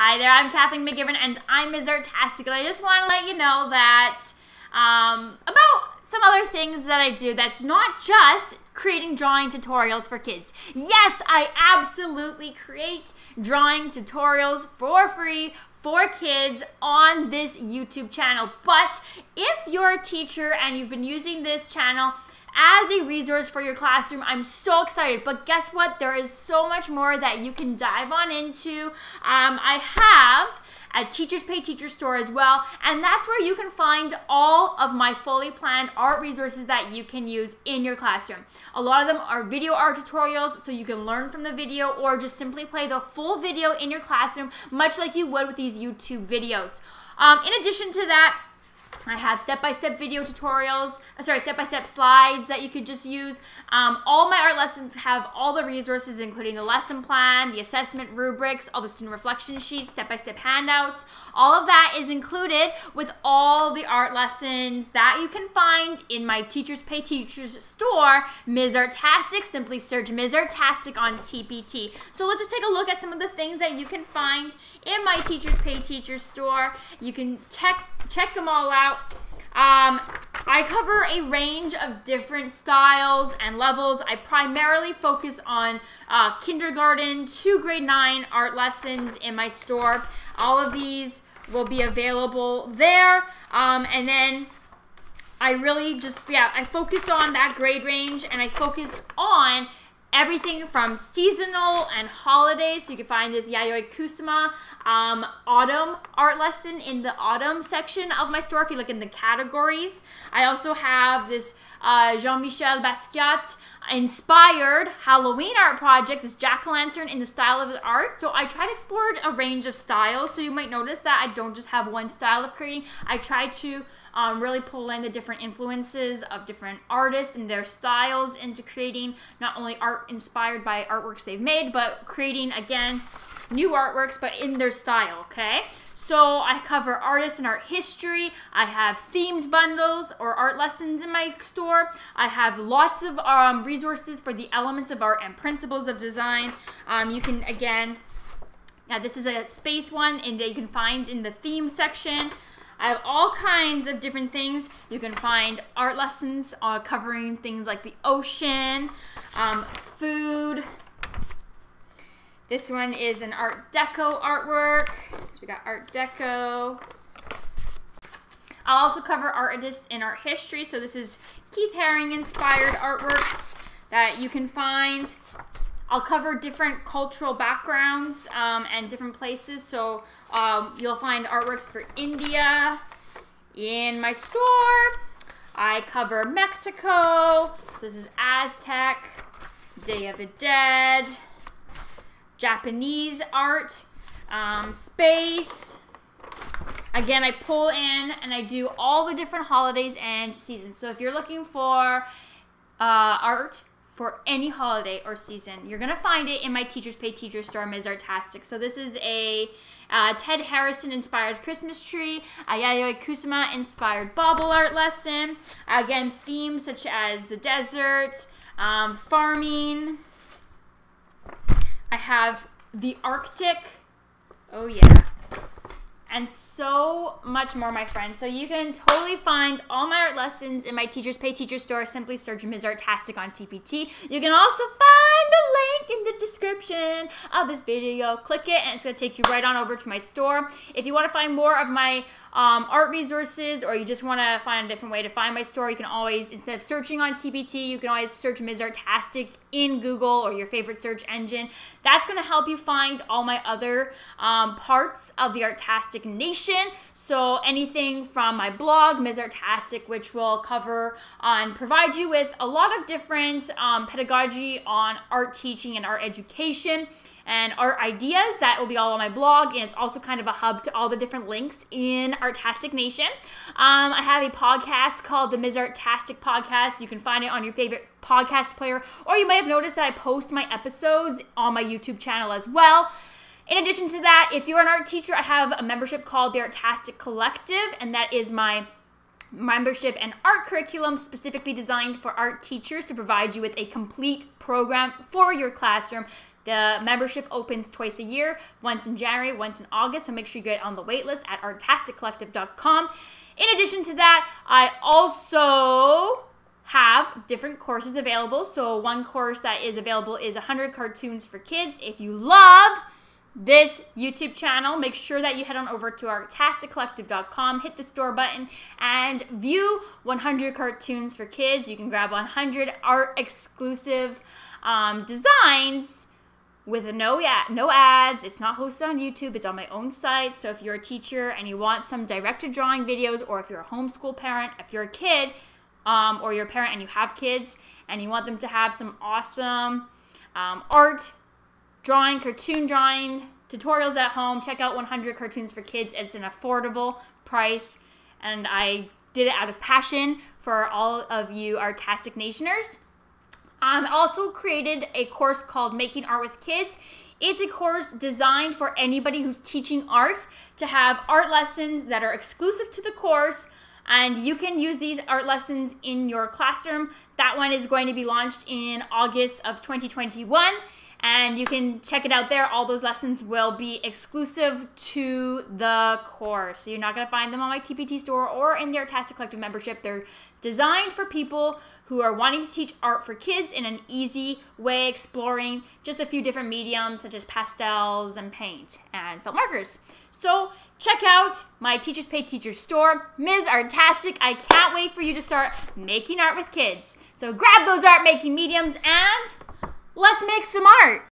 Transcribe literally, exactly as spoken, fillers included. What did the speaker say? Hi there, I'm Kathleen McGivern and I'm Miz Artastic, and I just want to let you know that um, about some other things that I do that's not just creating drawing tutorials for kids. Yes, I absolutely create drawing tutorials for free for kids on this YouTube channel. But if you're a teacher and you've been using this channel as a resource for your classroom, I'm so excited. But guess what? There is so much more that you can dive on into. Um, I have a Teachers Pay Teachers store as well, and that's where you can find all of my fully planned art resources that you can use in your classroom. A lot of them are video art tutorials, so you can learn from the video or just simply play the full video in your classroom, much like you would with these YouTube videos. Um, in addition to that, I have step-by-step video tutorials, sorry, step-by-step slides that you could just use. Um, all my art lessons have all the resources, including the lesson plan, the assessment rubrics, all the student reflection sheets, step-by-step handouts. All of that is included with all the art lessons that you can find in my Teachers Pay Teachers store, Miz Artastic. Simply search Miz Artastic on T P T. So let's just take a look at some of the things that you can find in my Teachers Pay Teachers store. You can check check them all out. Um, I cover a range of different styles and levels. I primarily focus on uh, kindergarten to grade nine art lessons in my store. All of these will be available there. Um, and then I really just, yeah, I focus on that grade range, and I focus on everything from seasonal and holidays. So you can find this Yayoi Kusama um, autumn art lesson in the autumn section of my store if you look in the categories. I also have this uh, Jean-Michel Basquiat inspired Halloween art project, this jack-o'-lantern in the style of his art. So I try to explore a range of styles. So you might notice that I don't just have one style of creating. I try to um, really pull in the different influences of different artists and their styles into creating not only art inspired by artworks they've made, but creating again new artworks but in their style. Okay, so I cover artists and art history. I have themed bundles or art lessons in my store. I have lots of um, resources for the elements of art and principles of design. Um, you can again, now this is a space one, and that you can find in the theme section. I have all kinds of different things. You can find art lessons uh, covering things like the ocean, um, food. This one is an Art Deco artwork. So we got Art Deco. I'll also cover artists and art history. So this is Keith Haring inspired artworks that you can find. I'll cover different cultural backgrounds um, and different places. So um, you'll find artworks for India in my store. I cover Mexico. So this is Aztec, Day of the Dead, Japanese art, um, space. Again, I pull in and I do all the different holidays and seasons. So if you're looking for uh, art for any holiday or season, you're gonna find it in my Teachers Pay Teachers store, Miz Artastic. So this is a uh, Ted Harrison inspired Christmas tree, a Yayoi Kusama inspired bobble art lesson. Again, themes such as the desert, um, farming. I have the Arctic. Oh yeah. And so much more, my friends. So you can totally find all my art lessons in my Teachers Pay Teachers store. Simply search Miz Artastic on T P T. You can also find the link in the description of this video. Click it and it's gonna take you right on over to my store. If you wanna find more of my um, art resources, or you just wanna find a different way to find my store, you can always, instead of searching on T P T, you can always search Miz Artastic in Google or your favorite search engine. That's gonna help you find all my other um, parts of the Artastic Nation. So anything from my blog, Miz Artastic, which will cover uh, and provide you with a lot of different um, pedagogy on art teaching and art education and art ideas. That will be all on my blog, and it's also kind of a hub to all the different links in Artastic Nation. Um, I have a podcast called the Miz Artastic Podcast. You can find it on your favorite podcast player, or you might have noticed that I post my episodes on my YouTube channel as well. In addition to that, if you're an art teacher, I have a membership called the Artastic Collective, and that is my membership and art curriculum specifically designed for art teachers to provide you with a complete program for your classroom. The membership opens twice a year, once in January, once in August, so make sure you get on the waitlist at artastic collective dot com. In addition to that, I also have different courses available. So one course that is available is one hundred Cartoons for Kids. If you love this YouTube channel, make sure that you head on over to artastic collective dot com, hit the store button, and view one hundred Cartoons for Kids. You can grab one hundred art exclusive um, designs with no, no ads. It's not hosted on YouTube, it's on my own site. So if you're a teacher and you want some directed drawing videos, or if you're a homeschool parent, if you're a kid, um, or you're a parent and you have kids and you want them to have some awesome um, art drawing, cartoon drawing tutorials at home, check out one hundred Cartoons for Kids. It's an affordable price, and I did it out of passion for all of you Artastic Nationers. I um, also created a course called Making Art with Kids. It's a course designed for anybody who's teaching art to have art lessons that are exclusive to the course, and you can use these art lessons in your classroom. That one is going to be launched in August of twenty twenty-one. And you can check it out there. All those lessons will be exclusive to the course. So you're not going to find them on my T P T store or in the Artastic Collective membership. They're designed for people who are wanting to teach art for kids in an easy way, exploring just a few different mediums such as pastels and paint and felt markers. So check out my Teachers Pay Teachers store, Miz Artastic. I can't wait for you to start making art with kids. So grab those art making mediums and let's make some art.